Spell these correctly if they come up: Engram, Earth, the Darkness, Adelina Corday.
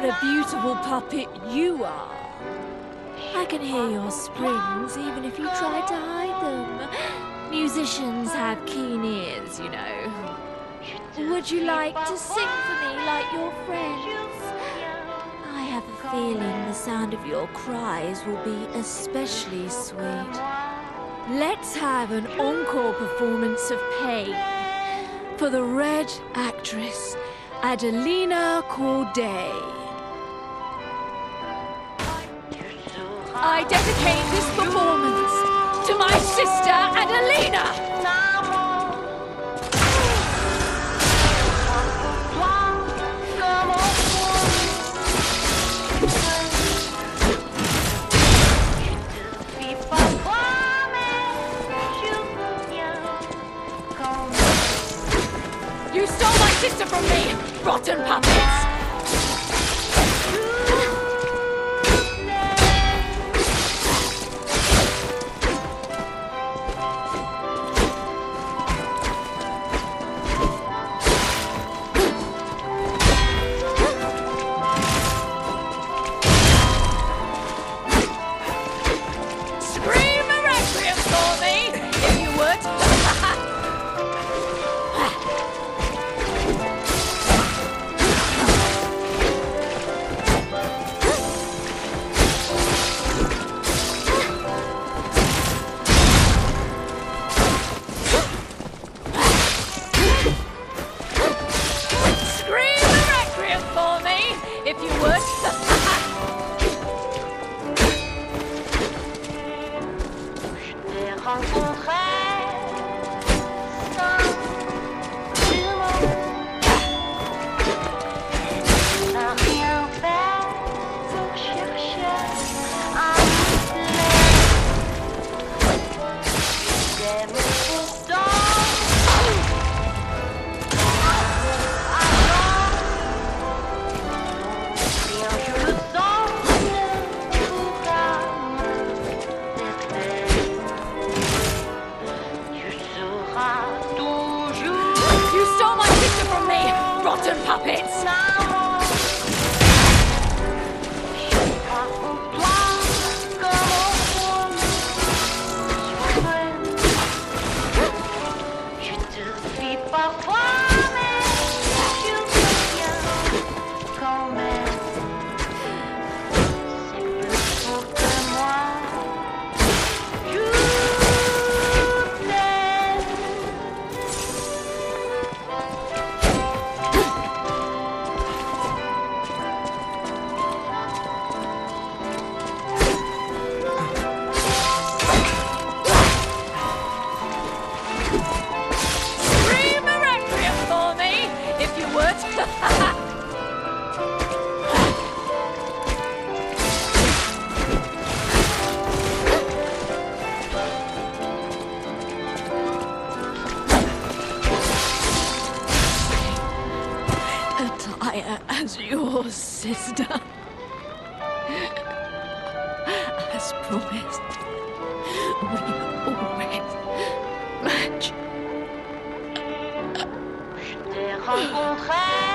What a beautiful puppet you are. I can hear your springs even if you try to hide them. Musicians have keen ears, you know. Would you like to sing for me like your friends? I have a feeling the sound of your cries will be especially sweet. Let's have an encore performance of Pain for the red actress, Adelina Corday. I dedicate this performance to my sister Adelina! You stole my sister from me, rotten puppets! If you would. Rotten puppets! As your sister, as promised, we always match.